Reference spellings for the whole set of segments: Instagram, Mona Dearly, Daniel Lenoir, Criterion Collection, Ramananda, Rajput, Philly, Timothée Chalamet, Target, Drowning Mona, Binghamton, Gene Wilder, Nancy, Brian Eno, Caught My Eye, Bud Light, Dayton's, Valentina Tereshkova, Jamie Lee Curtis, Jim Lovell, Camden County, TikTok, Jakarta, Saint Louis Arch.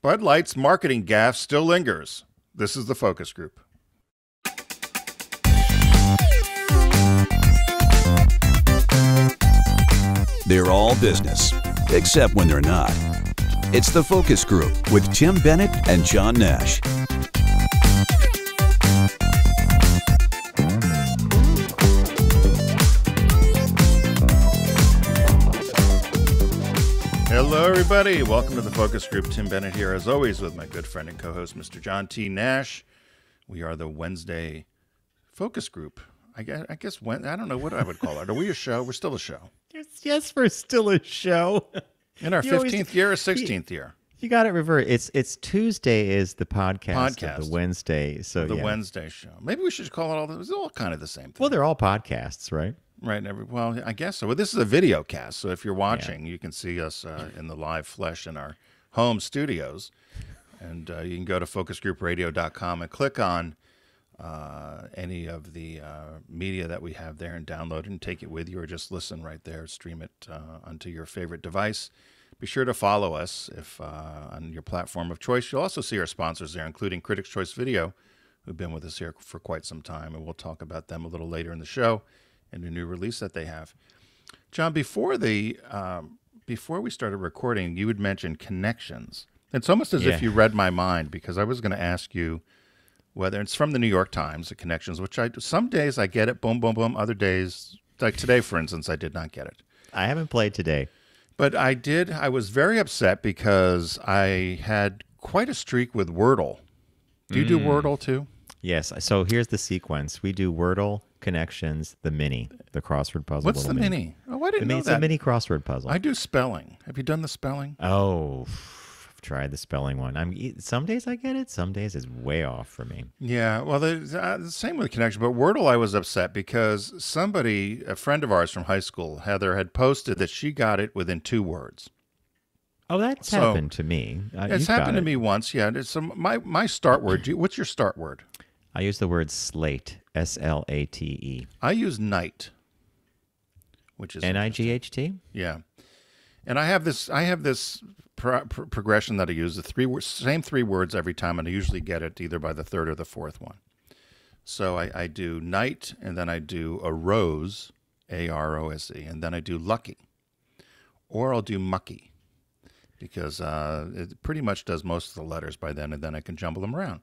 Bud Light's marketing gaffe still lingers. This is the focus group. They're all business, except when they're not. It's the focus group with Tim Bennett and John Nash. Hello, everybody. Welcome to the focus group. Tim Bennett here, as always, with my good friend and co-host, Mr. John T. Nash. We are the Wednesday focus group. I guess when I don't know what I would call it. Are we a show? We're still a show. Yes, we're still a show. In our 15th year or 16th year? You got it reversed. It's Tuesday is the podcast. Of the Wednesday. So the Wednesday show. Maybe we should call it all. It's all kind of the same thing. Well, they're all podcasts, right? Right. Well, I guess so. Well, this is a video cast, so if you're watching, you can see us in the live flesh in our home studios, and you can go to focusgroupradio.com and click on any of the media that we have there and download it and take it with you, or just listen right there, stream it onto your favorite device. Be sure to follow us if on your platform of choice. You'll also see our sponsors there, including Critics' Choice Video, who've been with us here for quite some time, and we'll talk about them a little later in the show and a new release that they have. John, before we started recording, you had mentioned Connections. It's almost as if you read my mind, because I was going to ask you whether it's from the New York Times, the Connections, which some days I get it, boom, boom, boom. Other days, like today, for instance, I did not get it. I haven't played today. But I did. I was very upset because I had quite a streak with Wordle. Do you do Wordle too? Yes. So here's the sequence. We do Wordle, Connections, the mini, the crossword puzzle. What's the mini? Oh, I didn't know that. It's a mini crossword puzzle. I do spelling. Have you done the spelling? Oh, I've tried the spelling one. Some days I get it. Some days it's way off for me. Yeah, well, the same with Connections. But Wordle, I was upset because somebody, a friend of ours from high school, Heather, had posted that she got it within 2 words. Oh, that's happened to me. It's happened to me once, yeah. So my start word, what's your start word? I use the word slate, S-L-A-T-E. I use night, which is N-I-G-H-T. Yeah, and I have this progression that I use, the same three words every time, and I usually get it either by the third or the fourth one. So I do night, and then I do a rose, A-R-O-S-E, and then I do lucky, or I'll do mucky, because it pretty much does most of the letters by then, and then I can jumble them around.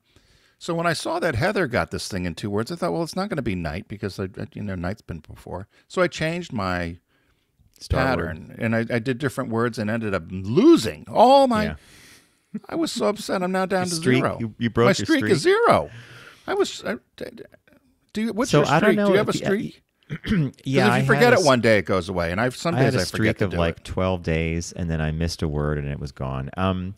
So when I saw that Heather got this thing in 2 words, I thought, well, it's not going to be night, because night's been before. So I changed my pattern, and I did different words and ended up losing all my. Yeah. I was so upset. I'm now down to zero. You broke my streak is zero. I was. What's your streak? I don't know, do you have a streak? Yeah, if you forget it one day, it goes away. And some days I forget to do it. I had a streak of like 12 days, and then I missed a word, and it was gone.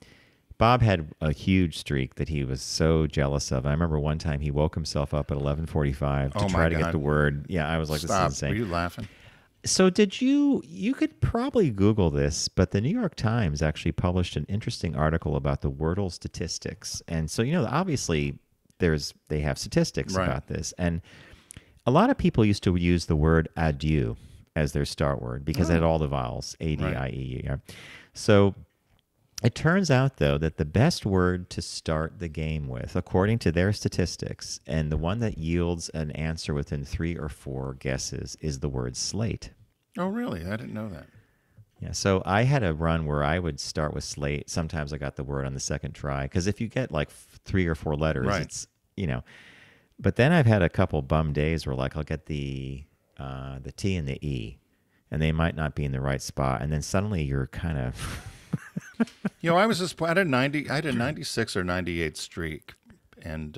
Bob had a huge streak that he was so jealous of. I remember one time he woke himself up at 11:45 to try to get the word. Yeah, I was like, "Stop! This is insane." Were you laughing? So did you? You could probably Google this, but the New York Times actually published an interesting article about the Wordle statistics, and so obviously they have statistics about this, and a lot of people used to use the word adieu as their start word because it had all the vowels A-D-I-E-U. Right. So it turns out, though, that the best word to start the game with, according to their statistics, and the one that yields an answer within 3 or 4 guesses, is the word slate. Oh, really? I didn't know that. Yeah, so I had a run where I would start with slate. Sometimes I got the word on the second try, because if you get like 3 or 4 letters, it's, But then I've had a couple bum days where, like, I'll get the T and the E, and they might not be in the right spot, and then suddenly you're kind of... I was just I had a 96 or 98 streak, and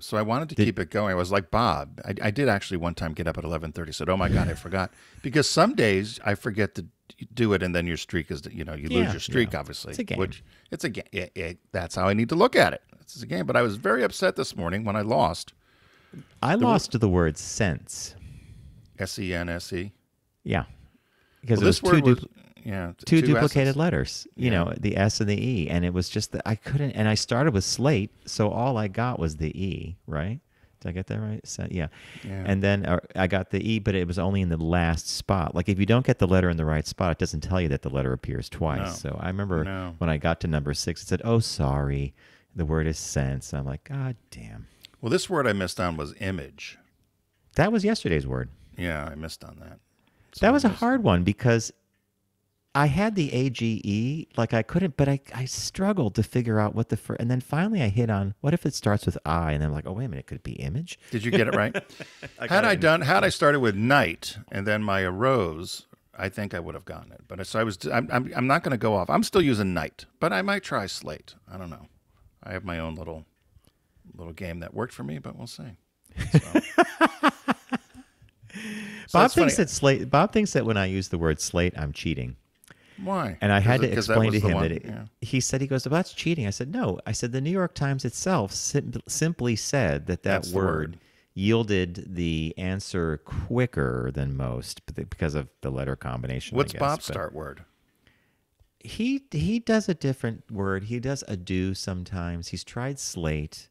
so I wanted to keep it going. I was like Bob. I did actually one time get up at 11:30. Said, "Oh my God, I forgot," because some days I forget to do it, and then your streak is you lose your streak. Obviously, it's a game. It's a game. That's how I need to look at it. It's a game. But I was very upset this morning when I lost. I lost the word sense. S-E-N-S-E. Yeah, because two duplicated letters, the S and the E. And it was just that I couldn't, and I started with slate, so all I got was the E, right? Did I get that right? Yeah. And then I got the E, but it was only in the last spot. Like if you don't get the letter in the right spot, it doesn't tell you that the letter appears twice. No. So I remember when I got to number 6, it said, oh, sorry, the word is sense. And I'm like, God damn. Well, this word I missed on was image. That was yesterday's word. Yeah, I missed on that. So that was a hard one because I had the AGE, like I couldn't, but I struggled to figure out what the first, and then finally I hit on, what if it starts with I, and I'm like, oh, wait a minute, could it be image? Did you get it right? Had I started with night and then my arose, I think I would have gotten it. But so I was, I'm not going to go off. I'm still using night, but I might try slate. I don't know. I have my own little game that worked for me, but we'll see. So. So Bob thinks that when I use the word slate, I'm cheating. Why? And I had to explain to him that he said, he goes, well, that's cheating. I said, no. I said, the New York Times itself simply said that word yielded the answer quicker than most because of the letter combination. What's Bob's start word? He does a different word. He does a do sometimes. He's tried slate.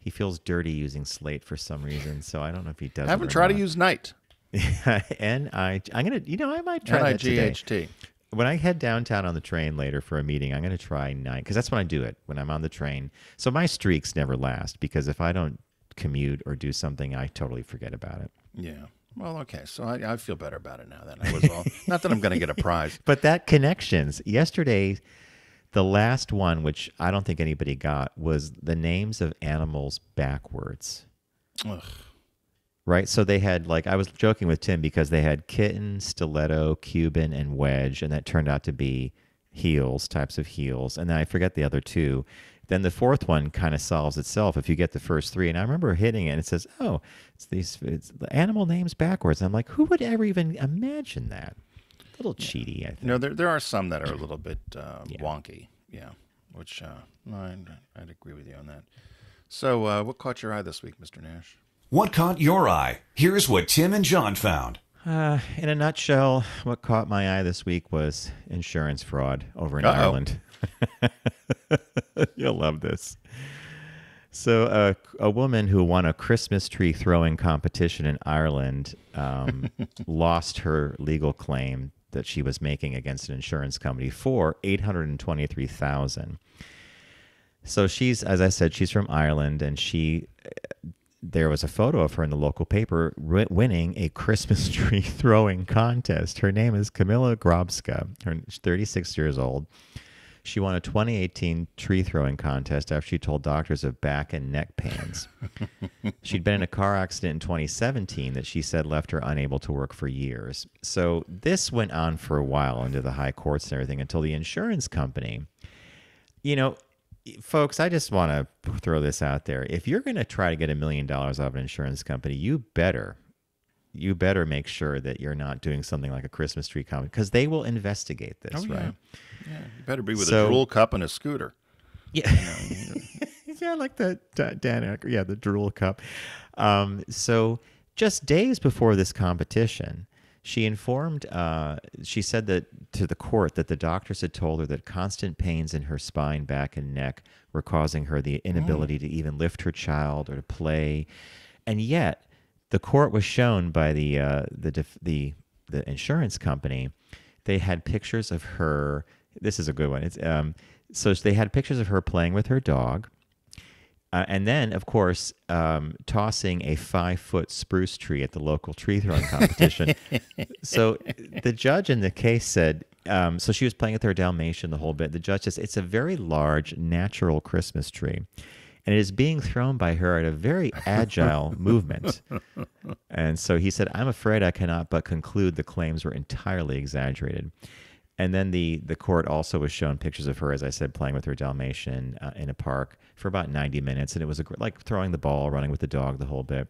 He feels dirty using slate for some reason, so I don't know if he does. I haven't tried to use night. I might try that today. NIGHT. When I head downtown on the train later for a meeting, I'm gonna try night because that's when I do it when I'm on the train. So my streaks never last because if I don't commute or do something, I totally forget about it. Yeah. Well, okay. So I feel better about it now than I was. Not that I'm gonna get a prize, but that Connections yesterday. The last one, which I don't think anybody got, was the names of animals backwards. Ugh. Right? So they had, like, I was joking with Tim because they had kitten, stiletto, Cuban, and wedge, and that turned out to be heels, types of heels. And then I forget the other two. Then the fourth one kind of solves itself if you get the first three. And I remember hitting it, and it says, oh, it's the animal names backwards. And I'm like, who would ever even imagine that? A little cheaty, I think. No, there are some that are a little bit wonky, which I'd agree with you on that. So what caught your eye this week, Mr. Nash? What caught your eye? Here's what Tim and John found. In a nutshell, what caught my eye this week was insurance fraud over in Ireland. You'll love this. So a woman who won a Christmas tree throwing competition in Ireland lost her legal claim that she was making against an insurance company for $823,000. So she's, as I said, she's from Ireland, and there was a photo of her in the local paper winning a Christmas tree throwing contest. Her name is Camilla Grobska. She's 36 years old. She won a 2018 tree throwing contest after she told doctors of back and neck pains. She'd been in a car accident in 2017 that she said left her unable to work for years. So this went on for a while into the high courts and everything until the insurance company, folks, I just want to throw this out there. If you're going to try to get $1 million out of an insurance company, you better make sure that you're not doing something like a Christmas tree comment because they will investigate this, right? Yeah, you better be with a drool cup and a scooter. Yeah, yeah, like the Dan, the drool cup. So just days before this competition, she said that to the court that the doctors had told her that constant pains in her spine, back, and neck were causing her the inability to even lift her child or to play, and yet. The court was shown by the insurance company. They had pictures of her. This is a good one. It's so they had pictures of her playing with her dog, and then of course tossing a 5-foot spruce tree at the local tree throwing competition. So the judge in the case said. So she was playing with her Dalmatian the whole bit. The judge says it's a very large natural Christmas tree. And it is being thrown by her at a very agile movement. And so he said, I'm afraid I cannot but conclude the claims were entirely exaggerated. And then the court also was shown pictures of her, as I said, playing with her Dalmatian in a park for about 90 minutes. And it was like throwing the ball, running with the dog, the whole bit.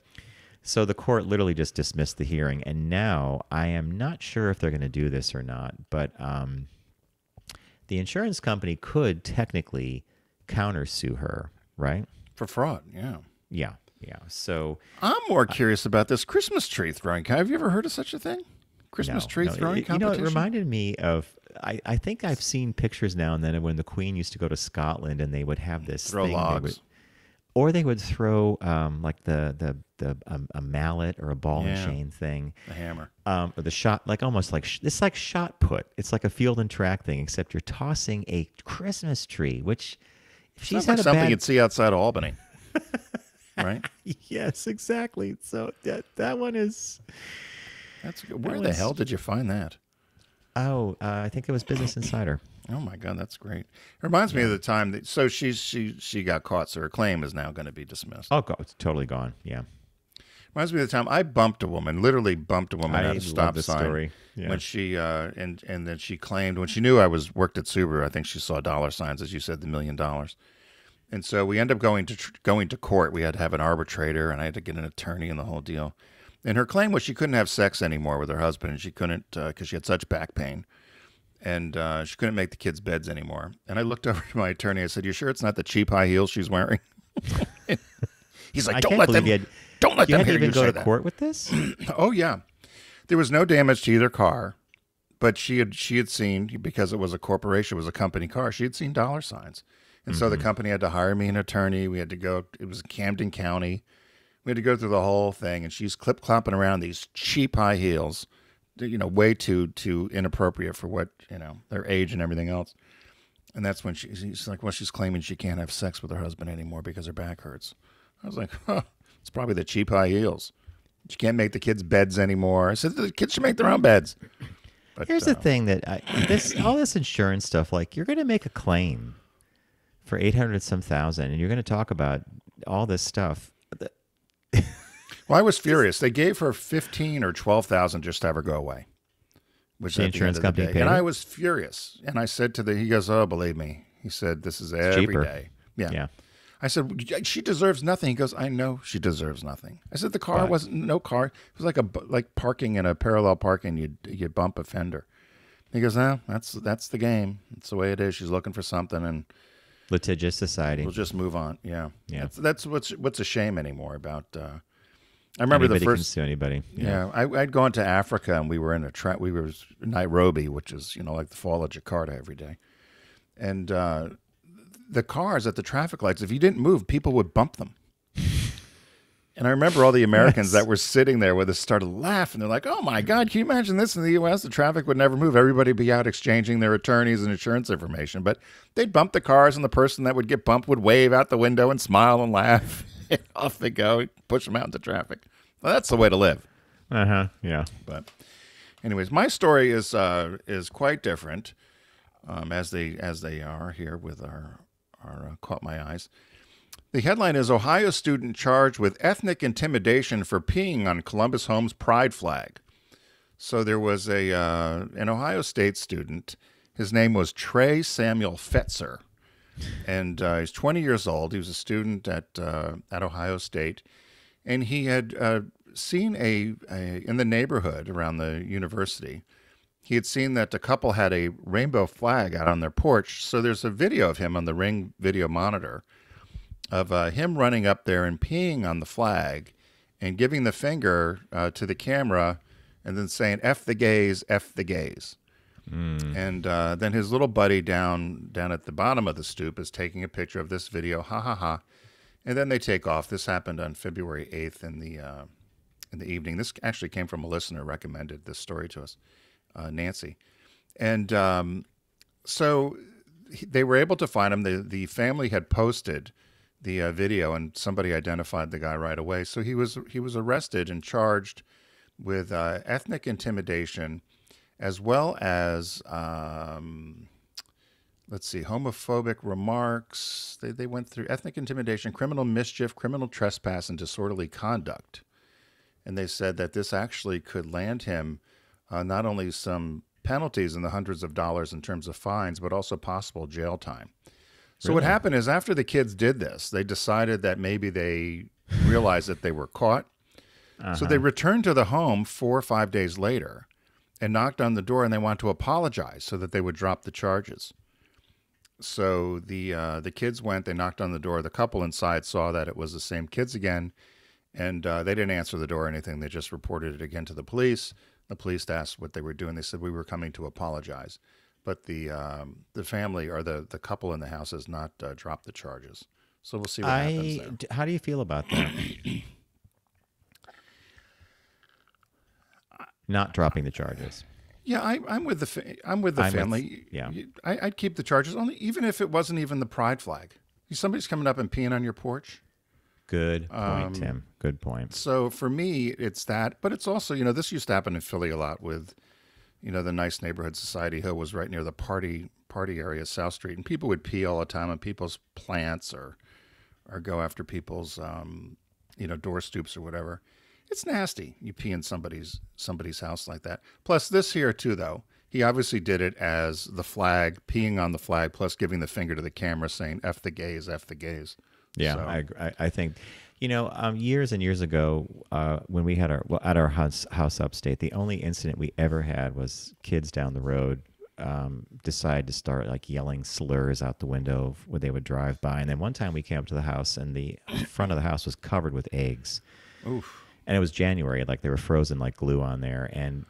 So the court literally just dismissed the hearing. And now I am not sure if they're going to do this or not, but the insurance company could technically countersue her. Right? For fraud, yeah. So I'm more curious about this Christmas tree throwing. Have you ever heard of such a thing? Christmas tree throwing competition? It reminded me of, I think I've seen pictures now and then of when the Queen used to go to Scotland and they would have this thing. Throw logs. Or they would throw like a mallet or a ball and chain thing, a hammer, or the shot, like almost like it's like shot put. It's like a field and track thing, except you're tossing a Christmas tree, which if she's had like something you'd see outside of Albany, right? Yes, exactly. So that one is. Where the hell did you find that? Oh, I think it was Business Insider. Oh my God, that's great. It reminds me of the time that she got caught, so her claim is now going to be dismissed. Oh God, it's totally gone. Yeah. Reminds me of the time I bumped a woman, literally bumped a woman at a stop sign when she and then she claimed when she knew I was worked at Subaru, I think she saw dollar signs, as you said, the $1 million. And so we ended up going to court. We had to have an arbitrator and I had to get an attorney and the whole deal. And her claim was she couldn't have sex anymore with her husband, and she couldn't because she had such back pain. And she couldn't make the kids' beds anymore. And I looked over to my attorney. I said, "You sure it's not the cheap high heels she's wearing?" He's like, "Don't let them hear you say that." You had to go to court with this? Oh yeah, there was no damage to either car, but she had seen, because it was a corporation, it was a company car. She had seen dollar signs, and so the company had to hire me an attorney. We had to go. It was Camden County. We had to go through the whole thing, and she's clip-clopping around these cheap high heels. You know, way too inappropriate for what, you know, their age and everything else. And that's when she's like, well, she's claiming she can't have sex with her husband anymore because her back hurts. I was like, huh, it's probably the cheap high heels. She can't make the kids' beds anymore. I said, the kids should make their own beds. But, here's the thing that all this insurance stuff, like, you're going to make a claim for 800-some thousand, and you're going to talk about all this stuff. Well, I was furious. They gave her $15,000 or $12,000 just to have her go away, which the insurance company paid. And I was furious. And I said to the, he goes, "Oh, believe me," he said, "this is every day." Yeah. I said, "She deserves nothing." He goes, "I know she deserves nothing." I said, "The car wasn't no car. It was like parking in a parallel parking. You bump a fender." He goes, "No, that's the game. It's the way it is. She's looking for something and." Litigious society. We'll just move on. Yeah, yeah. That's what's a shame anymore about. I remember anybody the first. Can sue anybody. Yeah, I'd gone to Africa and we were in a trap. We were in Nairobi, which is, you know, like the fall of Jakarta every day, and the cars at the traffic lights. If you didn't move, people would bump them. And I remember all the Americans that were sitting there with us started laughing. They're like, "Oh my God, can you imagine this in the U.S.? The traffic would never move. Everybody would be out exchanging their attorneys and insurance information." But they'd bump the cars, and the person that would get bumped would wave out the window and smile and laugh. And off they go, push them out into traffic. Well, that's the way to live. Yeah. But, anyways, my story is quite different, as they are here with our caught my eyes. The headline is, Ohio student charged with ethnic intimidation for peeing on Columbus Home's pride flag. So there was an Ohio State student. His name was Trey Samuel Fetzer, and he's 20 years old. He was a student at Ohio State, and he had seen in the neighborhood around the university, he had seen that a couple had a rainbow flag out on their porch. So there's a video of him on the Ring video monitor of him running up there and peeing on the flag and giving the finger to the camera and then saying, "F the gays, F the gays." And then his little buddy down at the bottom of the stoop is taking a picture of this video, ha ha ha. And then they take off. This happened on February 8th in the evening. This actually came from a listener who recommended this story to us, Nancy. And so they were able to find him. The family had posted the video, and somebody identified the guy right away. So he was arrested and charged with ethnic intimidation, as well as let's see, homophobic remarks. They went through ethnic intimidation, criminal mischief, criminal trespass, and disorderly conduct. And they said that this actually could land him not only some penalties in the hundreds of dollars in terms of fines, but also possible jail time. So what happened is, after the kids did this, they decided that maybe they realized that they were caught. So they returned to the home 4 or 5 days later and knocked on the door, and they wanted to apologize so that they would drop the charges. So the kids went, they knocked on the door. The couple inside saw that it was the same kids again, and they didn't answer the door or anything. They just reported it again to the police. The police asked what they were doing. They said, "We were coming to apologize." But the family, or the couple in the house, has not dropped the charges. So we'll see what happens there. How do you feel about that? Not dropping the charges. Yeah, I'm with the family. Yeah, I'd keep the charges, only even if it wasn't even the pride flag. Somebody's coming up and peeing on your porch. Good point, Tim. Good point. So for me, it's that, but it's also, you know, this used to happen in Philly a lot with, you know, the nice neighborhood Society Hill was right near the party area, South Street, and people would pee all the time on people's plants or go after people's, you know, door stoops or whatever. It's nasty. You pee in somebody's house like that. Plus this here too, though. He obviously did it as the flag, peeing on the flag, plus giving the finger to the camera saying, F the gays, F the gays. Yeah, so. I think, you know, years and years ago when we had at our house upstate, the only incident we ever had was kids down the road decide to start like yelling slurs out the window when they would drive by. And then one time we came up to the house and the front of the house was covered with eggs. Oof. And it was January, like they were frozen like glue on there. And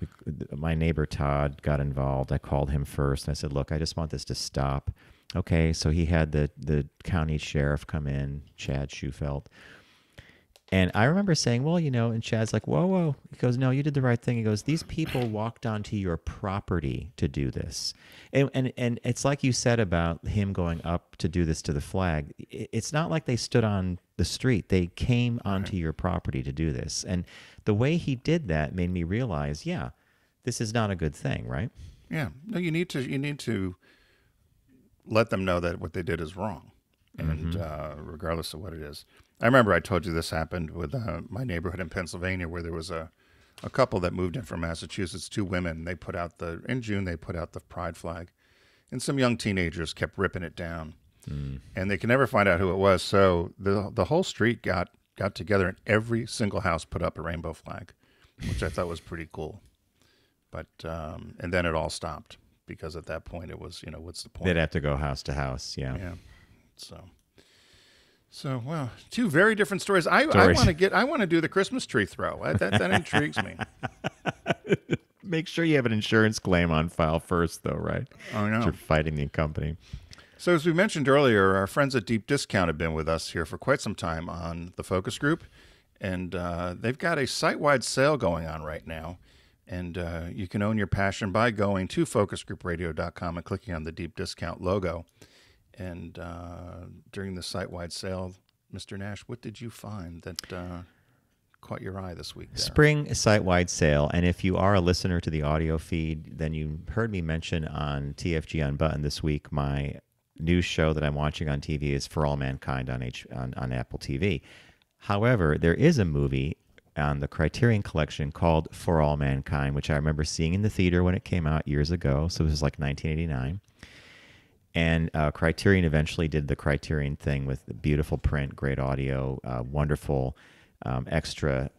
my neighbor, Todd, got involved. I called him first and I said, look, I just want this to stop. Okay, so he had the county sheriff come in, Chad Schufelt. And I remember saying, well, you know, and Chad's like, whoa, whoa. He goes, no, you did the right thing. He goes, these people walked onto your property to do this. And it's like you said about him going up to do this to the flag. It's not like they stood on the street. They came onto your property to do this. And the way he did that made me realize, yeah, this is not a good thing, right? Yeah. No, you need to let them know that what they did is wrong. And regardless of what it is. I remember I told you this happened with my neighborhood in Pennsylvania, where there was a couple that moved in from Massachusetts, two women. They put out in June, they put out the pride flag, and some young teenagers kept ripping it down, and they could never find out who it was. So the whole street got together, and every single house put up a rainbow flag, which I thought was pretty cool. But and then it all stopped, because at that point it was, you know, what's the point? They'd have to go house to house, yeah. Yeah, so. So, wow, two very different stories. I want to do the Christmas tree throw. That intrigues me. Make sure you have an insurance claim on file first, though, right? Oh, no. You're fighting the company. So, as we mentioned earlier, our friends at Deep Discount have been with us here for quite some time on the focus group, and they've got a site-wide sale going on right now, and you can own your passion by going to focusgroupradio.com and clicking on the Deep Discount logo. And during the site-wide sale, Mr. Nash, what did you find that caught your eye this week? There? Spring site-wide sale. And if you are a listener to the audio feed, then you heard me mention on TFG Unbuttoned this week, my new show that I'm watching on TV is For All Mankind on Apple TV. However, there is a movie on the Criterion Collection called For All Mankind, which I remember seeing in the theater when it came out years ago. So it was like 1989. And Criterion eventually did the Criterion thing with the beautiful print, great audio, wonderful extra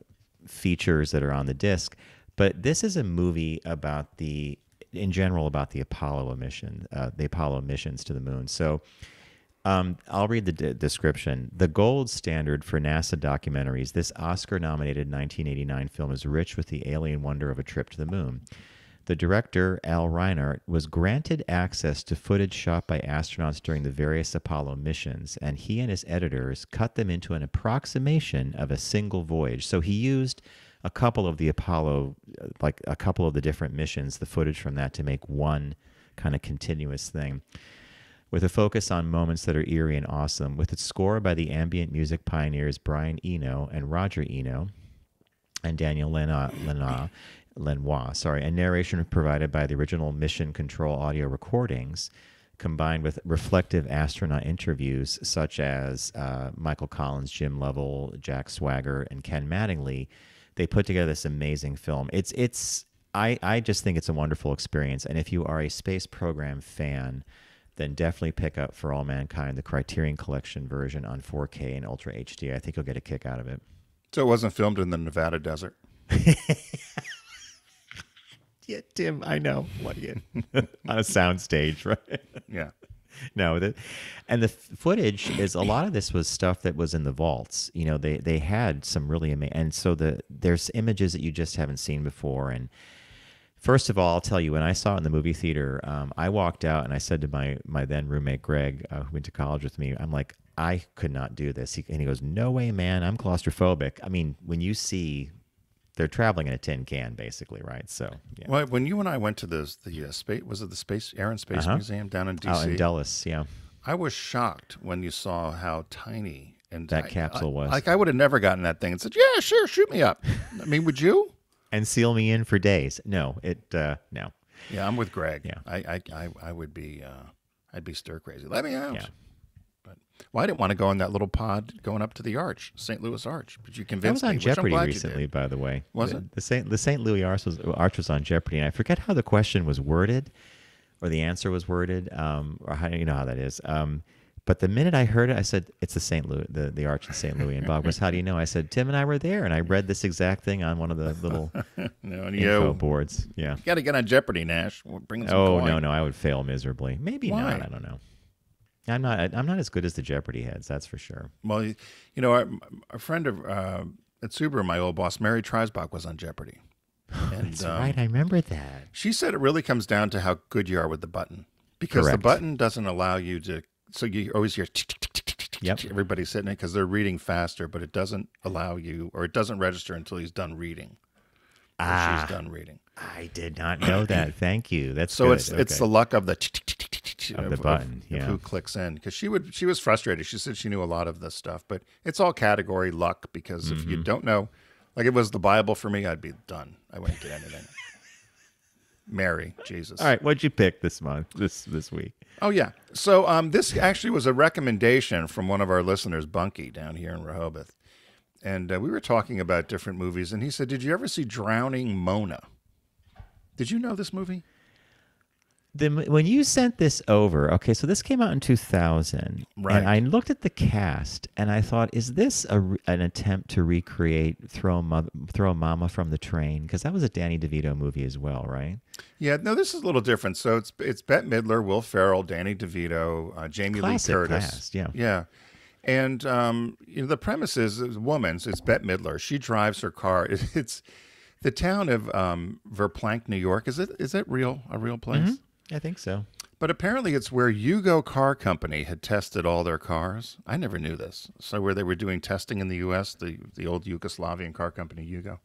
features that are on the disc. But this is a movie about in general, about the Apollo mission, the Apollo missions to the moon. So I'll read the description. The gold standard for NASA documentaries, this Oscar-nominated 1989 film is rich with the alien wonder of a trip to the moon. The director, Al Reinhart, was granted access to footage shot by astronauts during the various Apollo missions, and he and his editors cut them into an approximation of a single voyage. So he used a couple of the Apollo, like a couple of the different missions, the footage from that to make one kind of continuous thing, with a focus on moments that are eerie and awesome, with its score by the ambient music pioneers Brian Eno and Roger Eno and Daniel Lenoir, sorry, and narration provided by the original Mission Control audio recordings, combined with reflective astronaut interviews such as Michael Collins, Jim Lovell, Jack Swagger, and Ken Mattingly. They put together this amazing film. I just think it's a wonderful experience. And if you are a space program fan, then definitely pick up For All Mankind, the Criterion Collection version on 4K and Ultra HD. I think you'll get a kick out of it. So it wasn't filmed in the Nevada desert. Yeah, Tim, I know. What are you on a soundstage, right? Yeah. No, and the footage is, a lot of this was stuff that was in the vaults. You know, they had some really amazing, and so there's images that you just haven't seen before. And first of all, I'll tell you, when I saw it in the movie theater, I walked out and I said to my then roommate Greg, who went to college with me, I'm like, I could not do this. And he goes, no way, man, I'm claustrophobic. I mean, when you see, they're traveling in a tin can, basically, right? So, yeah. Well, when you and I went to the space, was it the Air and Space Museum down in D.C.? Oh, in Dulles, yeah. I was shocked when you saw how tiny and that capsule was. Like, I would have never gotten that thing and said, yeah, sure, shoot me up. I mean, would you? And seal me in for days. No, no. Yeah, I'm with Greg. Yeah, I would be, I'd be stir crazy. Let me out. Yeah. Well, I didn't want to go on that little pod going up to the Arch, Saint Louis Arch. But you convinced me. That was on Jeopardy recently, by the way. Was it? The Saint Louis Arch was on Jeopardy, and I forget how the question was worded, or the answer was worded, or how, you know how that is. But the minute I heard it, I said, "It's the Saint Louis, the Arch in Saint Louis." And Bob goes, "How do you know?" I said, "Tim and I were there, and I read this exact thing on one of the little info boards." Yeah, you got to get on Jeopardy, Nash. We'll bring some coin. No, I would fail miserably. Maybe not. I don't know. I'm not as good as the Jeopardy heads, that's for sure. Well, you know, a friend of at Subaru, my old boss, Mary Treisbach, was on Jeopardy. And, that's right, I remember that. She said it really comes down to how good you are with the button, because the button doesn't allow you to. So you always hear everybody sitting in because they're reading faster, but it doesn't allow you, or it doesn't register until he's done reading. Ah, she's done reading. I did not know that. Thank you. That's so good. It's the luck of the. Of the button, yeah. Who clicks in? Because she was frustrated. She said she knew a lot of this stuff, but it's all category luck. Because if you don't know, like it was the Bible for me, I'd be done. I wouldn't get anything. Mary, Jesus. All right, what'd you pick this month? This week? Oh yeah. So this actually was a recommendation from one of our listeners, Bunky, down here in Rehoboth, and we were talking about different movies, and he said, "Did you ever see Drowning Mona? Did you know this movie?" When you sent this over, okay, so this came out in 2000, right? And I looked at the cast and I thought, is this an attempt to recreate Throw Mama from the Train? Because that was a Danny DeVito movie as well, right? Yeah, no, this is a little different. So it's Bette Midler, Will Ferrell, Danny DeVito, Jamie Lee Curtis. Cast, yeah, yeah, and you know the premise is a woman's. It's Bette Midler. She drives her car. It's the town of Verplanck, New York. Is it real? A real place? Mm-hmm. I think so. But apparently it's where Yugo Car Company had tested all their cars. I never knew this. So where they were doing testing in the U.S., the old Yugoslavian car company, Yugo.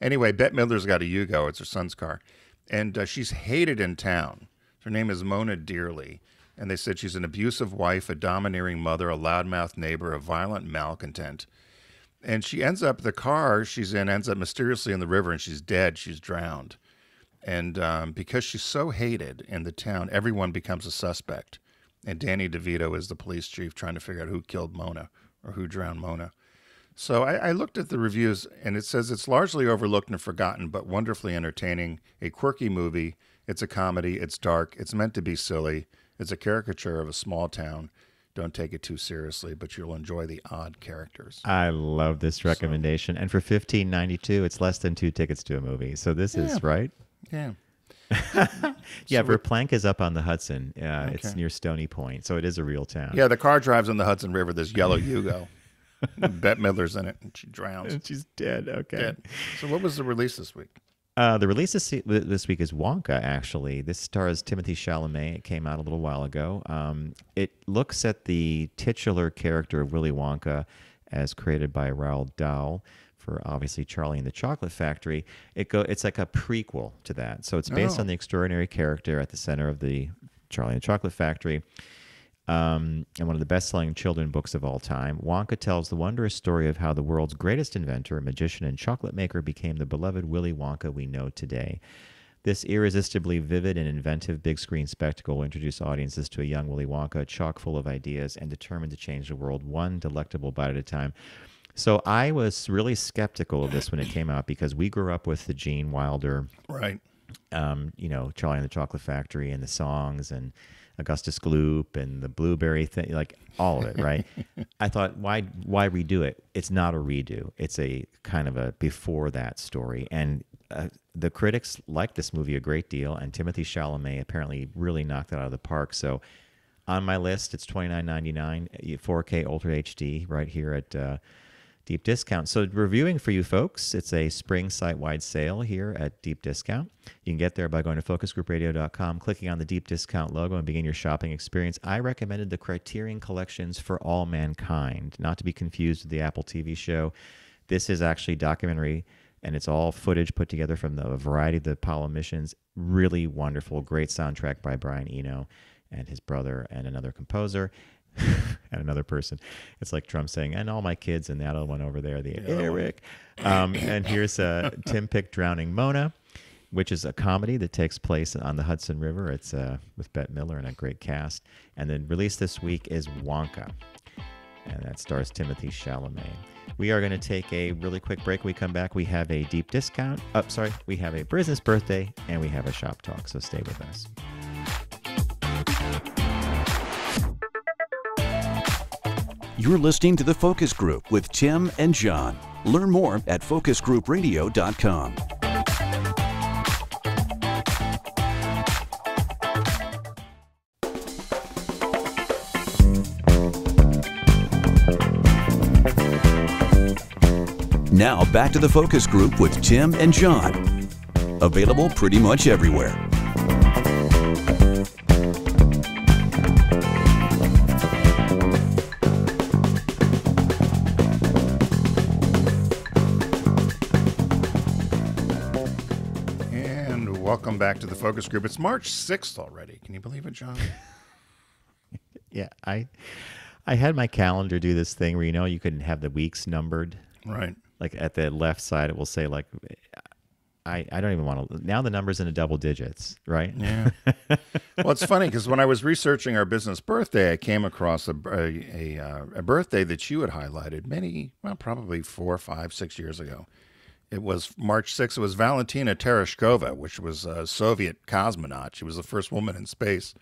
Anyway, Bette Midler's got a Yugo. It's her son's car. And she's hated in town. Her name is Mona Dearly. And they said she's an abusive wife, a domineering mother, a loudmouthed neighbor, a violent malcontent. And she ends up, the car she's in ends up mysteriously in the river, and she's dead. She's drowned. And because she's so hated in the town, everyone becomes a suspect. And Danny DeVito is the police chief trying to figure out who killed Mona or who drowned Mona. So I looked at the reviews, and it says it's largely overlooked and forgotten, but wonderfully entertaining, a quirky movie. It's a comedy. It's dark. It's meant to be silly. It's a caricature of a small town. Don't take it too seriously, but you'll enjoy the odd characters. I love this recommendation. So, and for $15.92, it's less than 2 tickets to a movie. So this is, right? Yeah. Yeah, Verplanck is up on the Hudson. Okay. It's near Stony Point, so it is a real town. Yeah, the car drives on the Hudson River, this yellow Yugo. Bette Midler's in it, and she drowns. And she's dead, okay. Dead. So what was the release this week? The release this week is Wonka, actually. This stars Timothée Chalamet. It came out a little while ago. It looks at the titular character of Willy Wonka as created by Roald Dahl. Obviously Charlie and the Chocolate Factory. It's like a prequel to that. So it's based on the extraordinary character at the center of the Charlie and the Chocolate Factory, and one of the best-selling children's books of all time. Wonka tells the wondrous story of how the world's greatest inventor, magician, and chocolate maker became the beloved Willy Wonka we know today. This irresistibly vivid and inventive big-screen spectacle will introduce audiences to a young Willy Wonka chock full of ideas and determined to change the world one delectable bite at a time. So I was really skeptical of this when it came out because we grew up with the Gene Wilder, right? You know, Charlie and the Chocolate Factory and the songs and Augustus Gloop and the blueberry thing, like all of it, right? I thought, why redo it? It's not a redo. It's a kind of a before that story. And the critics liked this movie a great deal, and Timothée Chalamet apparently really knocked it out of the park. So on my list, it's $29.99, 4K Ultra HD right here at Deep Discount. So reviewing for you folks, it's a spring site-wide sale here at Deep Discount. You can get there by going to focusgroupradio.com, clicking on the Deep Discount logo, and begin your shopping experience. I recommended the Criterion Collections For All Mankind, not to be confused with the Apple TV show. This is actually documentary, and it's all footage put together from the variety of the Apollo missions. Really wonderful, great soundtrack by Brian Eno and his brother and another composer. And another person. It's like Trump saying, and all my kids, and that other one over there, the Eric. And here's Tim picked Drowning Mona, which is a comedy that takes place on the Hudson River. It's with Bette Midler and a great cast. And then released this week is Wonka, and that stars Timothée Chalamet. We are going to take a really quick break. When we come back, we have a Deep Discount. Oh, sorry, we have a business birthday, and we have a shop talk, so stay with us. You're listening to The Focus Group with Tim and John. Learn more at focusgroupradio.com. Now back to The Focus Group with Tim and John. Available pretty much everywhere. Welcome back to The Focus Group. It's March 6th already. Can you believe it, John? Yeah, I had my calendar do this thing where, you know, you can have the weeks numbered. Right. Like at the left side, it will say like, I don't even want to. Now the number's in the double digits, right? Yeah. Well, it's funny because when I was researching our business birthday, I came across a birthday that you had highlighted many, well, probably 4, 5, 6 years ago. It was March 6th. It was Valentina Tereshkova, which was a Soviet cosmonaut. She was the first woman in space.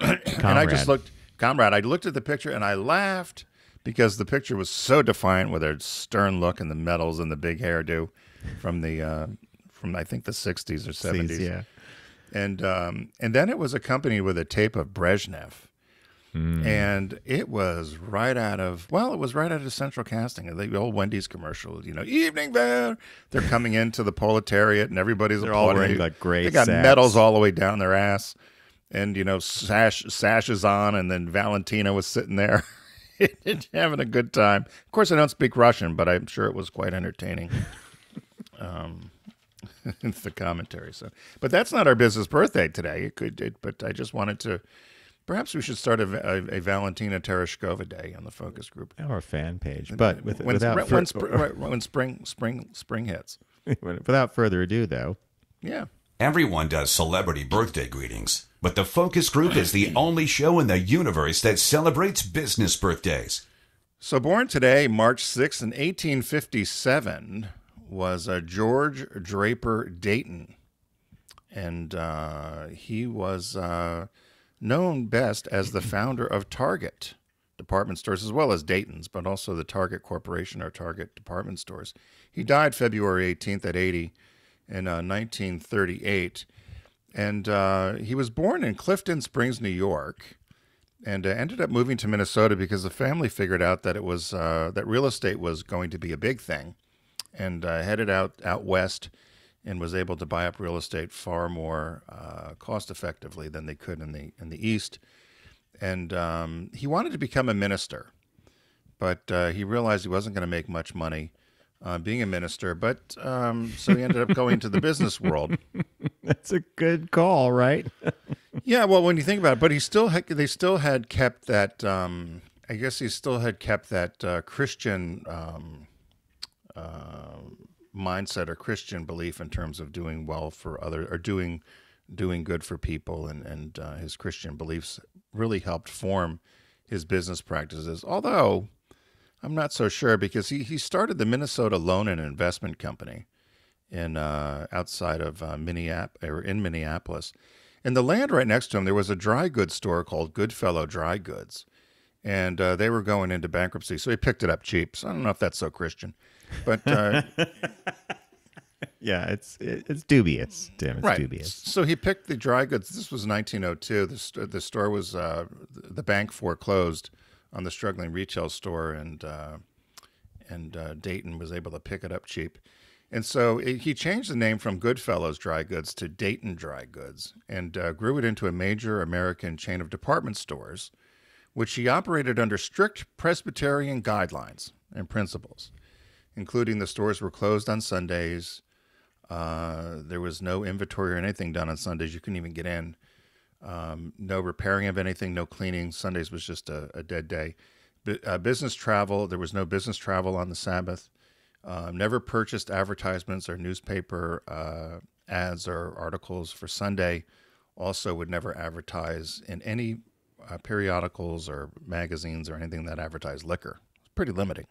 And I just looked, comrade, I looked at the picture and I laughed because the picture was so defiant with her stern look and the medals and the big hairdo from the, from I think the 60s or 70s. Yeah. And then it was accompanied with a tape of Brezhnev. Mm. And it was right out of, well, it was right out of Central Casting, the old Wendy's commercial, you know, evening there. They're coming into the proletariat and everybody's all wearing like gray. They got sacks. Medals all the way down their ass and, you know, sashes on. And then Valentina was sitting there having a good time. Of course, I don't speak Russian, but I'm sure it was quite entertaining. The commentary. So, but that's not our business birthday today. It could, but I just wanted to. Perhaps we should start a Valentina Tereshkova Day on the Focus Group or a fan page. But with, when spring hits, without further ado, though, yeah, everyone does celebrity birthday greetings, but the Focus Group is the only show in the universe that celebrates business birthdays. So, born today, March 6th, in 1857, was George Draper Dayton, and he was. Known best as the founder of Target department stores, as well as Dayton's, but also the Target Corporation or Target department stores. He died February 18th at 80 in 1938. And he was born in Clifton Springs, New York, and ended up moving to Minnesota because the family figured out that it was that real estate was going to be a big thing, and headed out west and was able to buy up real estate far more cost-effectively than they could in the East. And he wanted to become a minister, but he realized he wasn't going to make much money being a minister. But so he ended up going to the business world. That's a good call, right? Yeah, well, when you think about it, but they still had kept that. I guess he still had kept that Christian. Mindset or Christian belief in terms of doing well for other or doing good for people, and his Christian beliefs really helped form his business practices. Although I'm not so sure because he started the Minnesota Loan and Investment Company in outside of Minneapolis. In the land right next to him, there was a dry goods store called Goodfellow Dry Goods, and they were going into bankruptcy, so he picked it up cheap. So I don't know if that's so Christian. But yeah, it's dubious, Tim. It's right. Dubious. So he picked the dry goods. This was 1902. The store was the bank foreclosed on the struggling retail store, and and Dayton was able to pick it up cheap. And so he changed the name from Goodfellow's Dry Goods to Dayton Dry Goods and grew it into a major American chain of department stores, which he operated under strict Presbyterian guidelines and principles, including the stores were closed on Sundays. There was no inventory or anything done on Sundays. You couldn't even get in. No repairing of anything, no cleaning. Sundays was just a dead day. Business travel, there was no business travel on the Sabbath. Never purchased advertisements or newspaper ads or articles for Sunday. Also would never advertise in any periodicals or magazines or anything that advertised liquor. It's pretty limiting.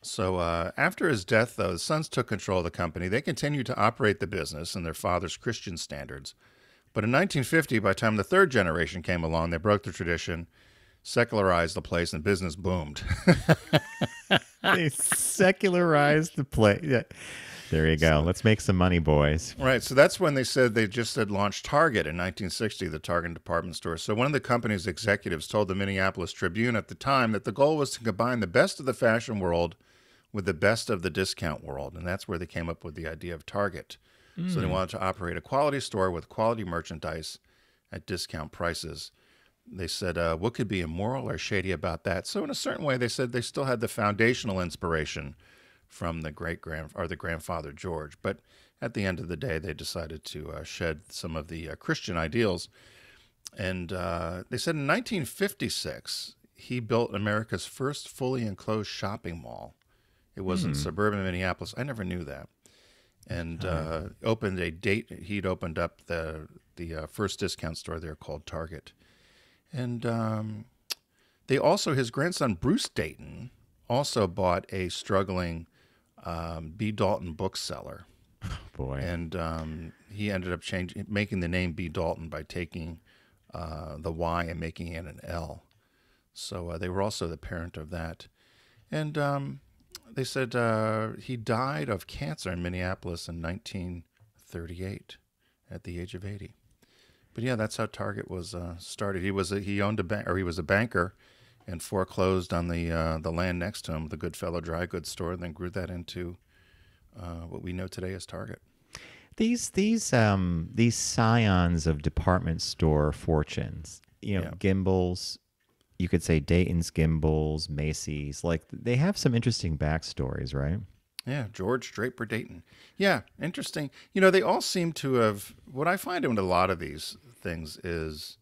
So after his death, though, his sons took control of the company. They continued to operate the business in their father's Christian standards. But in 1950, by the time the third generation came along, they broke the tradition, secularized the place, and business boomed. They secularized the place. Yeah. There you go. So, let's make some money, boys. Right. So that's when they just launched Target in 1960, the Target department store. So one of the company's executives told the Minneapolis Tribune at the time that the goal was to combine the best of the fashion world with the best of the discount world. And that's where they came up with the idea of Target. Mm. So they wanted to operate a quality store with quality merchandise at discount prices. They said, what could be immoral or shady about that? So in a certain way, they said they still had the foundational inspiration from the grandfather George, but at the end of the day, they decided to shed some of the Christian ideals. And they said in 1956, he built America's first fully enclosed shopping mall. It was in suburban Minneapolis. I never knew that. And he'd opened up the first discount store there called Target. And his grandson, Bruce Dayton, also bought a struggling B. Dalton bookseller. Oh, boy. And he ended up making the name B. Dalton by taking the Y and making it an L. So they were also the parent of that. And they said he died of cancer in Minneapolis in 1938 at the age of 80. But yeah, that's how Target was started. He was a banker, and foreclosed on the land next to him, the Goodfellow Dry Goods store, and then grew that into what we know today as Target. These scions of department store fortunes, you know, yeah. Gimbals. You could say Dayton's Gimbals, Macy's. Like they have some interesting backstories, right? Yeah, George Draper Dayton. Yeah, interesting. You know, they all seem to have, what I find in a lot of these things is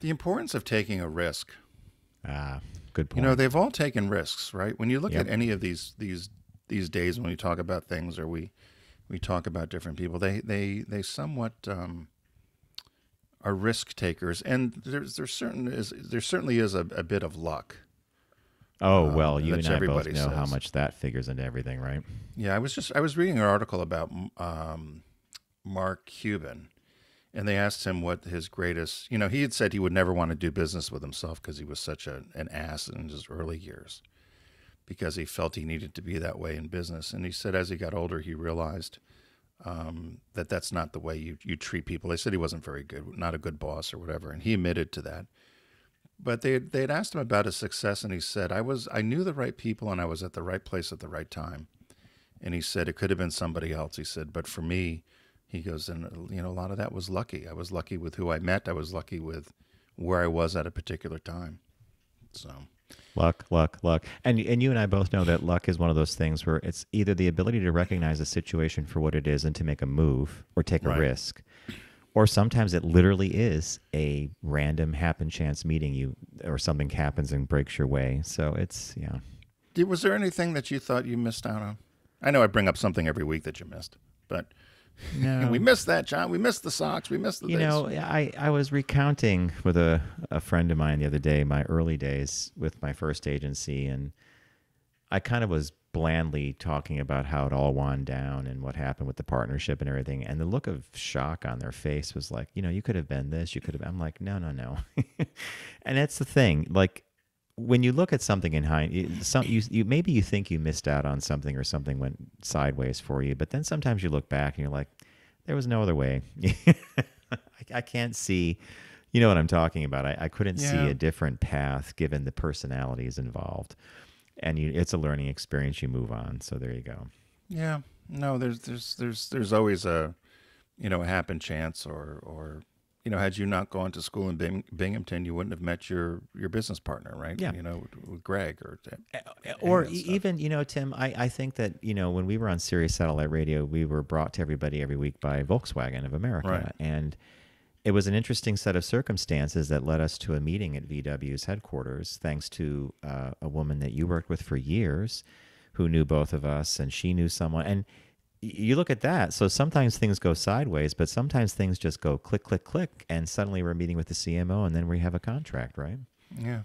the importance of taking a risk. Ah, good point. You know, they've all taken risks, right? When you look at any of these days when we talk about things or we talk about different people, they somewhat are risk takers. And there certainly is a bit of luck. Oh, well, you and I both know how much that figures into everything, right? Yeah, I was reading an article about Mark Cuban, and they asked him what his greatest, you know, he had said he would never want to do business with himself because he was such an ass in his early years because he felt he needed to be that way in business. And he said as he got older, he realized that that's not the way you treat people. They said he wasn't very good, not a good boss or whatever, and he admitted to that. But they had asked him about his success, and he said, I knew the right people, and I was at the right place at the right time. And he said, it could have been somebody else. He said, but for me, he goes, and you know, a lot of that was lucky. I was lucky with who I met. I was lucky with where I was at a particular time. So luck, luck, luck. And you and I both know that luck is one of those things where it's either the ability to recognize a situation for what it is and to make a move or take a risk. Or sometimes it literally is a random happen chance meeting you or something happens and breaks your way. So it's, yeah. Was there anything that you thought you missed out on? I know I bring up something every week that you missed, but no. We missed that, John. We missed the socks. We missed the things. You know, I was recounting with a friend of mine the other day, my early days with my first agency, and I kind of was blandly talking about how it all wound down and what happened with the partnership and everything. And the look of shock on their face was like, you know, you could have been this, you could have been. I'm like, no. And that's the thing. Like when you look at something in hindsight, maybe you think you missed out on something or something went sideways for you, but then sometimes you look back and you're like, there was no other way. I can't see, you know what I'm talking about. I couldn't see a different path given the personalities involved. and it's a learning experience. You move on. So there you go. Yeah. No, there's always a, a happen chance, or had you not gone to school in Binghamton, you wouldn't have met your business partner, right? Yeah. With Greg or even, Tim, I think that, when we were on Sirius Satellite Radio, we were brought to everybody every week by Volkswagen of America. Right. And it was an interesting set of circumstances that led us to a meeting at VW's headquarters, thanks to a woman that you worked with for years who knew both of us, and she knew someone. And you look at that. So sometimes things go sideways, but sometimes things just go click, click, click, and suddenly we're meeting with the CMO, and then we have a contract, right? Yeah.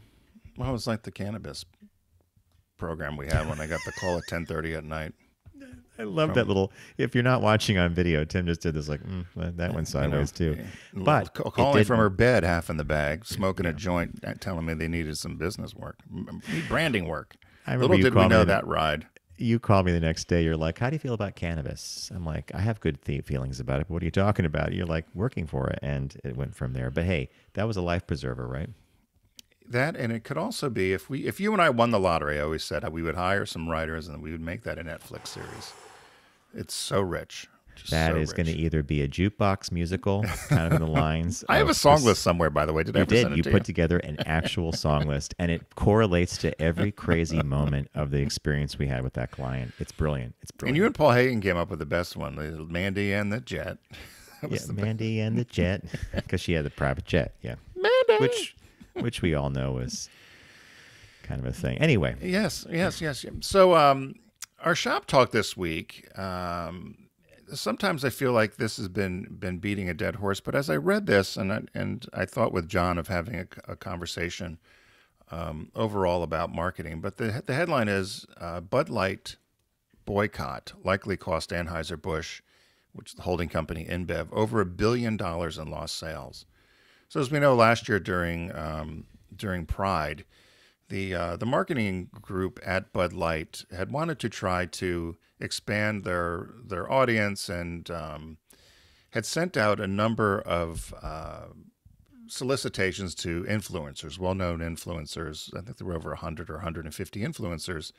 Well, it was like the cannabis program we had when I got the call at 10:30 at night. I love that little. If you're not watching on video, Tim just did this like that went sideways too. Yeah. But calling from her bed, half in the bag, smoking a joint, telling me they needed some business work, branding work. Little did we know that ride. You called me the next day. You're like, how do you feel about cannabis? I'm like, I have good feelings about it. But what are you talking about? You're like, working for it. And it went from there. But hey, that was a life preserver, right? That, and it could also be, if you and I won the lottery, I always said we would hire some writers and we would make that a Netflix series. It's so rich. That is going to either be a jukebox musical, kind of in the lines. I have a song list somewhere, by the way. Did I ever send it to you? You put together an actual song list, and it correlates to every crazy moment of the experience we had with that client. It's brilliant. It's brilliant. And you and Paul Hagen came up with the best one, Mandy and the Jet. Yeah, Mandy and the Jet, because she had the private jet. Yeah, Mandy, which we all know is kind of a thing. Anyway. Yes, yes, yes. So our shop talk this week. Sometimes I feel like this has been beating a dead horse, but as I read this and I thought with John of having a conversation overall about marketing, but the headline is Bud Light boycott likely cost Anheuser-Busch, which is the holding company InBev, over $1 billion in lost sales. So as we know, last year during Pride, the marketing group at Bud Light had wanted to try to expand their audience and had sent out a number of solicitations to influencers, well-known influencers. I think there were over 100 or 150 influencers,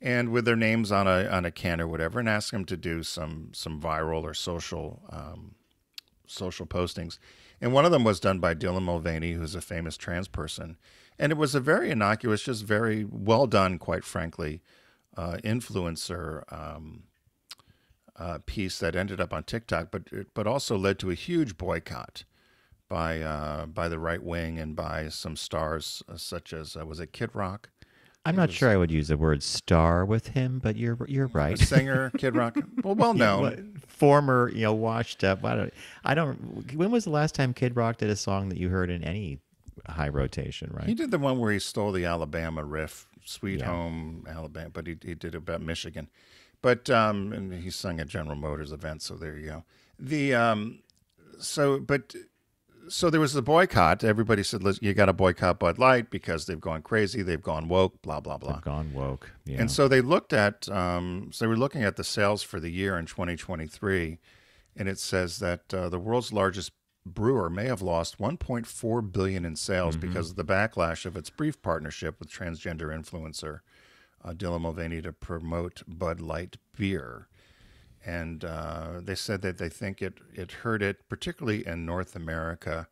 and with their names on a can or whatever, and asked them to do some viral or social postings. And one of them was done by Dylan Mulvaney, who's a famous trans person. And it was a very innocuous, just very well done, quite frankly, influencer piece that ended up on TikTok, but also led to a huge boycott by the right wing and by some stars such as was it Kid Rock? I'm not sure I would use the word star with him, but you're right. A singer, Kid Rock, well known, former, washed up. I don't. When was the last time Kid Rock did a song that you heard in any high rotation? Right. He did the one where he stole the Alabama riff, "Sweet Home Alabama," but he did about Michigan, but and he sung at General Motors event. So there you go. So there was the boycott. Everybody said, you got to boycott Bud Light because they've gone crazy. They've gone woke, blah, blah, blah. They've gone woke. Yeah. And so they looked at, so they were looking at the sales for the year in 2023. And it says that the world's largest brewer may have lost $1.4 billion in sales because of the backlash of its brief partnership with transgender influencer Dylan Mulvaney to promote Bud Light beer. And they said that they think it hurt it, particularly in North America.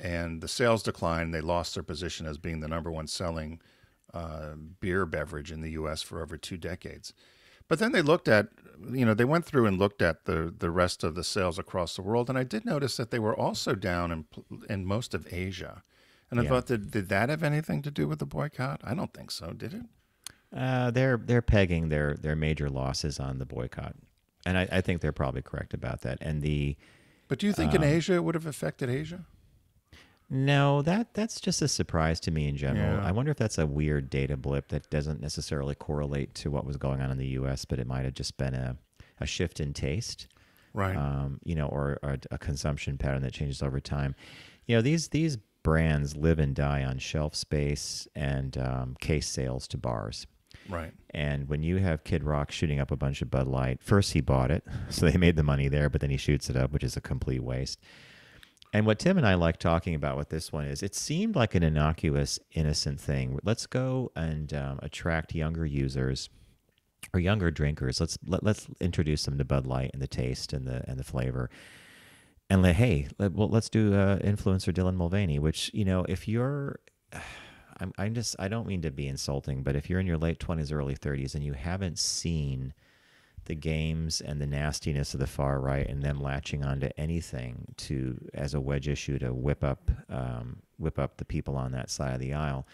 And the sales declined. They lost their position as being the #1 selling beer beverage in the U.S. for over 2 decades. But then they looked at, they went through and looked at the rest of the sales across the world. And I did notice that they were also down in most of Asia. And I thought, did that have anything to do with the boycott? I don't think so, did it? They're pegging their major losses on the boycott. And I think they're probably correct about that. And but do you think in Asia it would have affected Asia? No, that's just a surprise to me in general. Yeah. I wonder if that's a weird data blip that doesn't necessarily correlate to what was going on in the U.S., but it might have just been a shift in taste, right? Or a consumption pattern that changes over time. These brands live and die on shelf space and case sales to bars. Right. And when you have Kid Rock shooting up a bunch of Bud Light, first he bought it, so they made the money there, but then he shoots it up, which is a complete waste. And what Tim and I like talking about with this one is it seemed like an innocuous, innocent thing. Let's go and attract younger users or younger drinkers. Let's introduce them to Bud Light and the taste and the flavor. And let's do influencer Dylan Mulvaney, which, you know, if you're, I don't mean to be insulting, but if you're in your late 20s, early 30s, and you haven't seen the games and the nastiness of the far right and them latching onto anything as a wedge issue to whip up the people on that side of the aisle,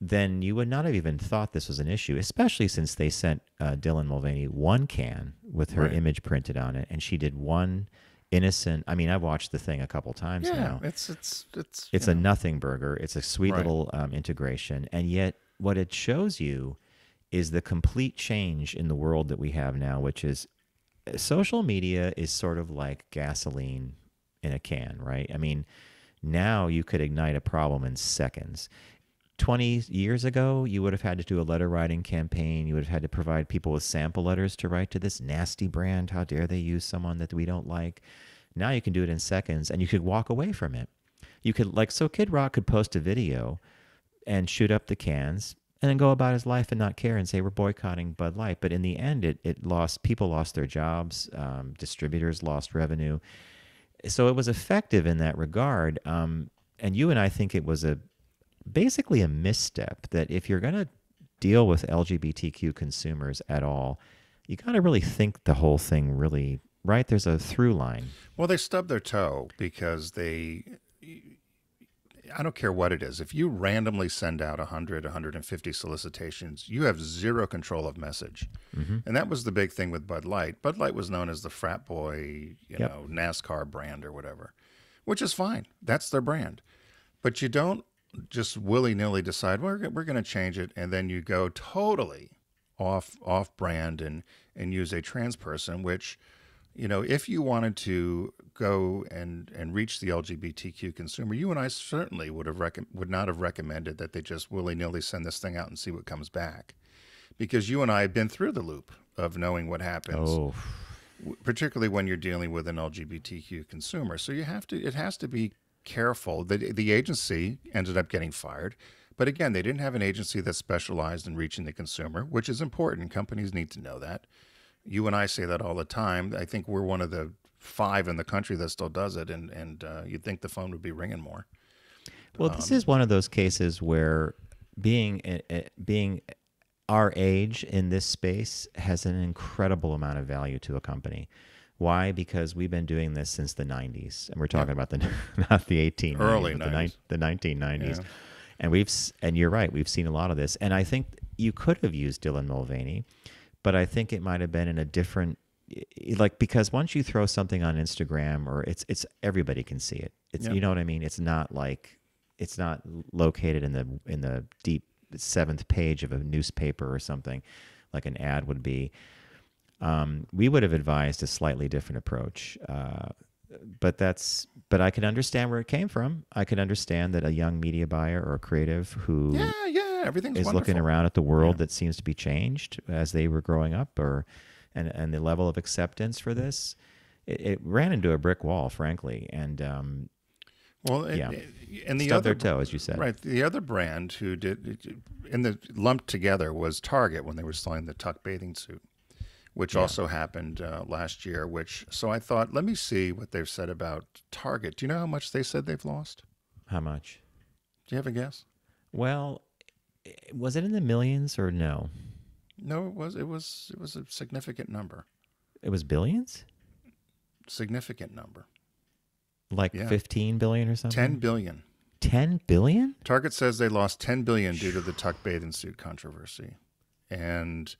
then you would not have even thought this was an issue, especially since they sent Dylan Mulvaney one can with her image printed on it, and she did one innocent. I mean, I've watched the thing a couple times now. It's a nothing burger. It's a sweet little integration, and yet what it shows you is the complete change in the world that we have now, which is social media is sort of like gasoline in a can, right? I mean, now you could ignite a problem in seconds. 20 years ago, you would have had to do a letter writing campaign. You would have had to provide people with sample letters to write to this nasty brand. How dare they use someone that we don't like? Now you can do it in seconds, and you could walk away from it. You could, like, so Kid Rock could post a video and shoot up the cans and then go about his life and not care and say, we're boycotting Bud Light. But in the end, people lost their jobs. Distributors lost revenue. So it was effective in that regard. And you and I think it was basically a misstep that if you're going to deal with LGBTQ consumers at all, you got to really think the whole thing really, right? There's a through line. Well, they stubbed their toe because I don't care what it is. If you randomly send out 100, 150 solicitations, you have zero control of message. Mm-hmm. And that was the big thing with Bud Light. Bud Light was known as the frat boy, you know, NASCAR brand or whatever, which is fine. That's their brand. But you don't just willy-nilly decide, we're going to change it, and then you go totally off brand and use a trans person, which, you know, if you wanted to go and reach the LGBTQ consumer, you and I certainly would not have recommended that they just willy-nilly send this thing out and see what comes back, because you and I have been through the loop of knowing what happens, particularly when you're dealing with an LGBTQ consumer. So you have to, it has to be careful. The agency ended up getting fired, but again, they didn't have an agency that specialized in reaching the consumer, which is important. Companies need to know that. You and I say that all the time. I think we're one of the 5 in the country that still does it, and you'd think the phone would be ringing more. Well, this is one of those cases where being our age in this space has an incredible amount of value to a company. Why? Because we've been doing this since the 90s, and we're talking about not the 1890s, early 90s, the 1990s. Yeah. And you're right, we've seen a lot of this. And I think you could have used Dylan Mulvaney, but I think it might have been in a different, like, because once you throw something on Instagram, or it's everybody can see it. It's you know what I mean. It's not like it's not located in the deep 7th page of a newspaper or something, like an ad would be. We would have advised a slightly different approach, but I can understand where it came from. I can understand that a young media buyer or a creative who everything's is wonderful, looking around at the world that seems to be changed as they were growing up, and the level of acceptance for this, it ran into a brick wall, frankly, and and the other toe, as you said, right? The other brand who did in the lumped together was Target when they were selling the tuck bathing suit, which also happened last year, so I thought, let me see what they've said about Target. Do you know how much they said they've lost? How much? Do you have a guess? Well, was it in the millions or no? No, it was a significant number. It was billions? Significant number. Like 15 billion or something? 10 billion. 10 billion? Target says they lost 10 billion due to the tuck bathing suit controversy. And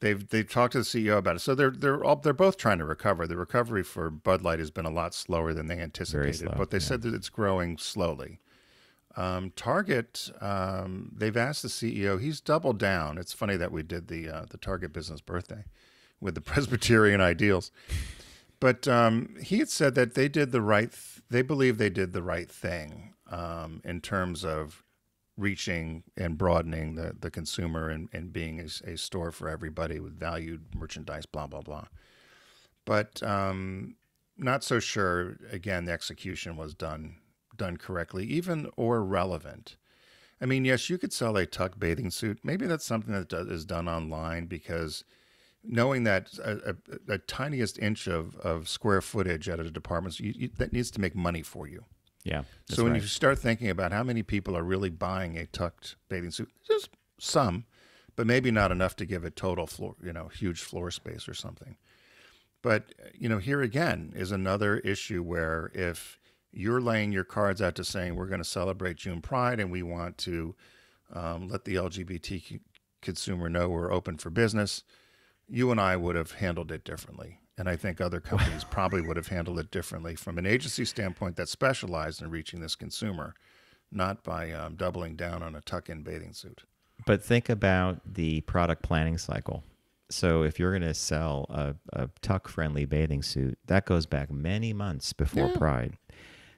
They've talked to the CEO about it, so they're both trying to recover. The recovery for Bud Light has been a lot slower than they anticipated, but they said that it's growing slowly. Target, they've asked the CEO. He's doubled down. It's funny that we did the Target business birthday with the Presbyterian ideals, but he had said that they did the right. They believe they did the right thing in terms of reaching and broadening the consumer and being a store for everybody with valued merchandise, blah, blah, blah. But not so sure, again, the execution was done correctly, even or relevant. I mean, yes, you could sell a tuck bathing suit. Maybe that's something that is done online, because knowing that a tiniest inch of square footage at a department, that needs to make money for you. Yeah. So when you start thinking about how many people are really buying a tucked bathing suit, just some, but maybe not enough to give a total floor, you know, huge floor space or something. But, you know, here again is another issue where if you're laying your cards out to saying we're going to celebrate June Pride and we want to let the LGBT consumer know we're open for business, you and I would have handled it differently. And I think other companies probably would have handled it differently from an agency standpoint that specialized in reaching this consumer, not by doubling down on a tuck-in bathing suit. But think about the product planning cycle. So if you're going to sell a tuck-friendly bathing suit, that goes back many months before Pride.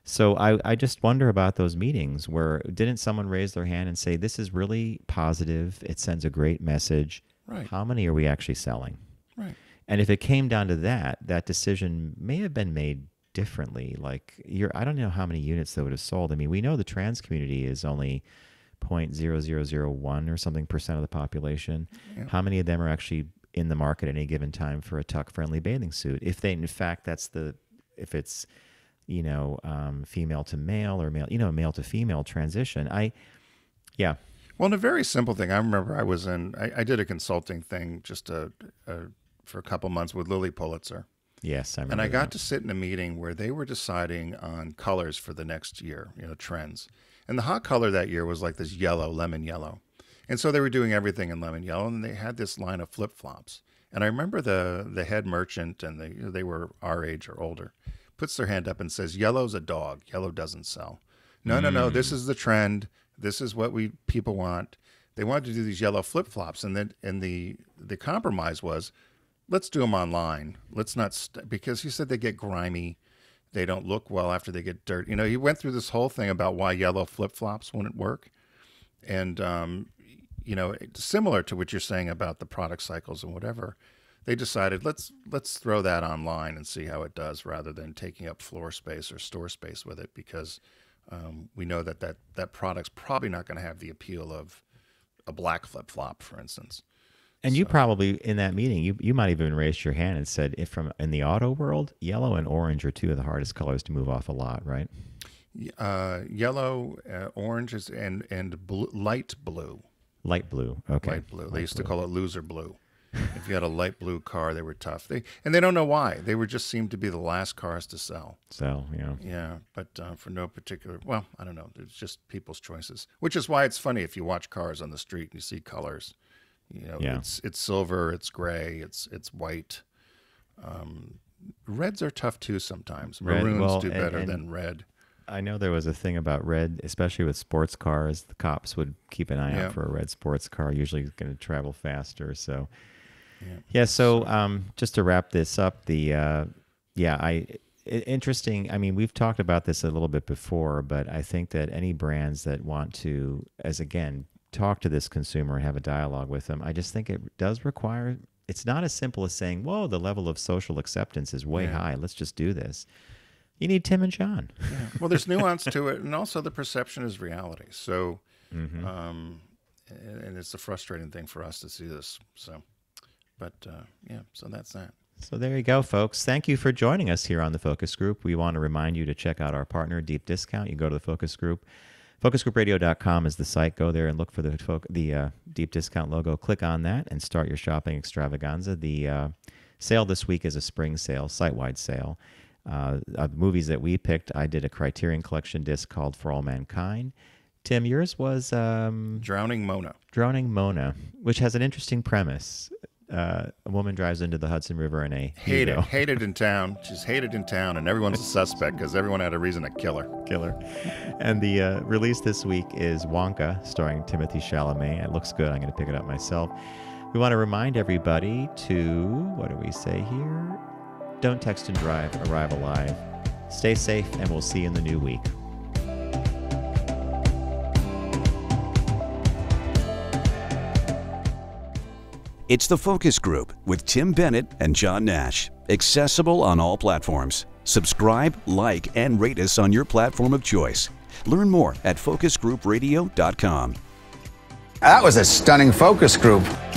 So I just wonder about those meetings where didn't someone raise their hand and say, this is really positive, it sends a great message. Right. How many are we actually selling? Right. And if it came down to that, that decision may have been made differently. Like, I don't know how many units they would have sold. I mean, we know the trans community is only 0.0001 or something percent of the population. Yeah. How many of them are actually in the market at any given time for a tuck-friendly bathing suit? If they, in fact, if it's, you know, female to male or male, you know, male to female transition. Yeah. Well, and a very simple thing. I remember I was in, I did a consulting thing just for a couple months with Lily Pulitzer. Yes, I remember. And I got to sit in a meeting where they were deciding on colors for the next year, you know, trends. And the hot color that year was like this yellow, lemon yellow. And so they were doing everything in lemon yellow, and they had this line of flip-flops. And I remember the head merchant, and they were our age or older, puts their hand up and says, yellow's a dog. Yellow doesn't sell. No, this is the trend. This is what people want. They wanted to do these yellow flip-flops, and then the compromise was, let's do them online. Let's not, because he said they get grimy. They don't look well after they get dirty. You know, he went through this whole thing about why yellow flip-flops wouldn't work. And, you know, similar to what you're saying about the product cycles and whatever, they decided let's throw that online and see how it does rather than taking up floor space or store space with it, because we know that product's probably not going to have the appeal of a black flip-flop, for instance. And you probably, in that meeting, you might even raise your hand and said, in the auto world, yellow and orange are two of the hardest colors to move off a lot, right? Yellow, orange, and blue, light blue. Light blue, okay. Light blue. They used to call it loser blue. If you had a light blue car, they were tough. And they don't know why. They just seemed to be the last cars to sell. Yeah. Yeah, but for no particular, well, I don't know. It's just people's choices, which is why it's funny if you watch cars on the street and you see colors. You know, it's silver, it's gray, it's white. Reds are tough too sometimes. Maroons do better than red. I know there was a thing about red, especially with sports cars. The cops would keep an eye out for a red sports car. Usually it's going to travel faster. So, yeah. So just to wrap this up, interesting. I mean, we've talked about this a little bit before, but I think that any brands that want to, talk to this consumer and have a dialogue with them, I just think it does require, it's not as simple as saying, whoa, the level of social acceptance is way high. Let's just do this. You need Tim and John. Yeah. Well, there's nuance to it. And also the perception is reality. So, and it's a frustrating thing for us to see this. So, but yeah, so that's that. So there you go, folks. Thank you for joining us here on the Focus Group. We want to remind you to check out our partner, Deep Discount. You can go to the Focus Group. Focusgroupradio.com is the site. Go there and look for the Deep Discount logo. Click on that and start your shopping extravaganza. The sale this week is a spring sale, site-wide sale. Of movies that we picked, I did a Criterion Collection disc called For All Mankind. Tim, yours was... Drowning Mona. Drowning Mona, which has an interesting premise. A woman drives into the Hudson River in a Yugo. Hated in town. She's hated in town, and everyone's a suspect because everyone had a reason to kill her. And the release this week is Wonka, starring Timothée Chalamet. It looks good. I'm going to pick it up myself. We want to remind everybody to, what do we say here? Don't text and drive. Arrive alive. Stay safe, and we'll see you in the new week. It's The Focus Group with Tim Bennett and John Nash. Accessible on all platforms. Subscribe, like, and rate us on your platform of choice. Learn more at focusgroupradio.com. That was a stunning focus group.